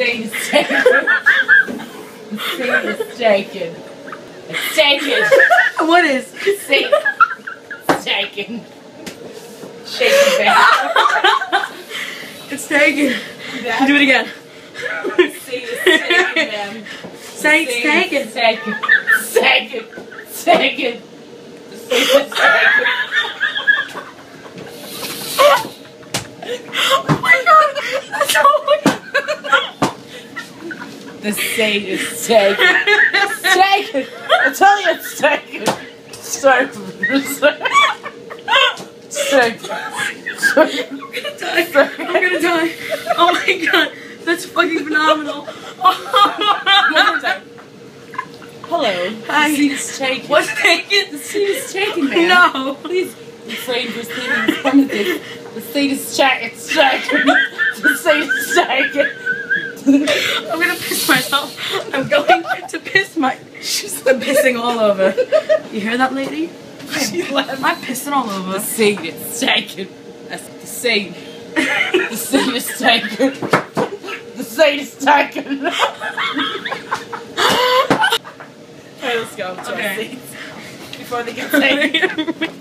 seat is taken. The seat is taken. It's taken. What is? The seat is taken. Shake it back. It's taken. Exactly. Do it again. The seat is taken. Seat's taken. Taken. Taken. Taken. The seat is taken. The seat is taken. It's taken. I tell you, it's taken. I'm gonna die. Oh my god, that's fucking phenomenal. One more time. Hello. Hi. The seat is taken. What's taken? The seat is taken, man. No. Please. The seat is taken. The seat is taken. It's taken. The seat is taken. I'm gonna piss myself. I'm going to piss my. She's pissing all over. You hear that, lady? I'm pissing all over. The seat is taken. That's the seat. The seat is taken. The seat is taken. Alright, let's go. Okay. Before they get taken.